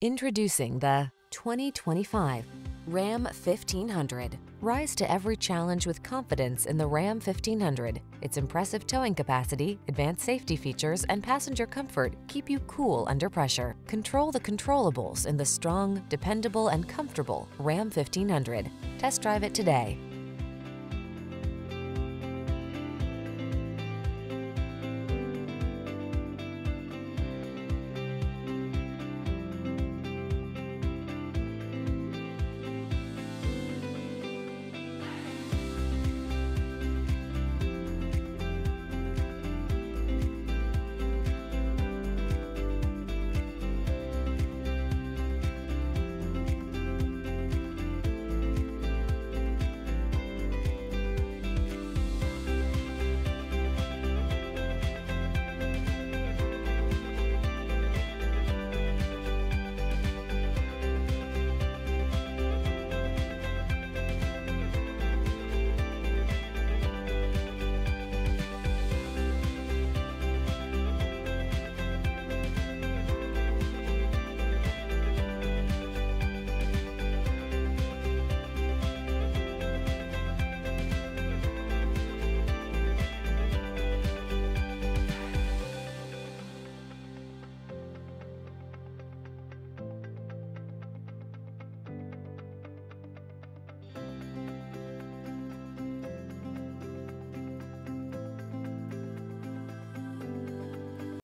Introducing the 2025 Ram 1500. Rise to every challenge with confidence in the Ram 1500. Its impressive towing capacity, advanced safety features, and passenger comfort keep you cool under pressure. Control the controllables in the strong, dependable, and comfortable Ram 1500. Test drive it today.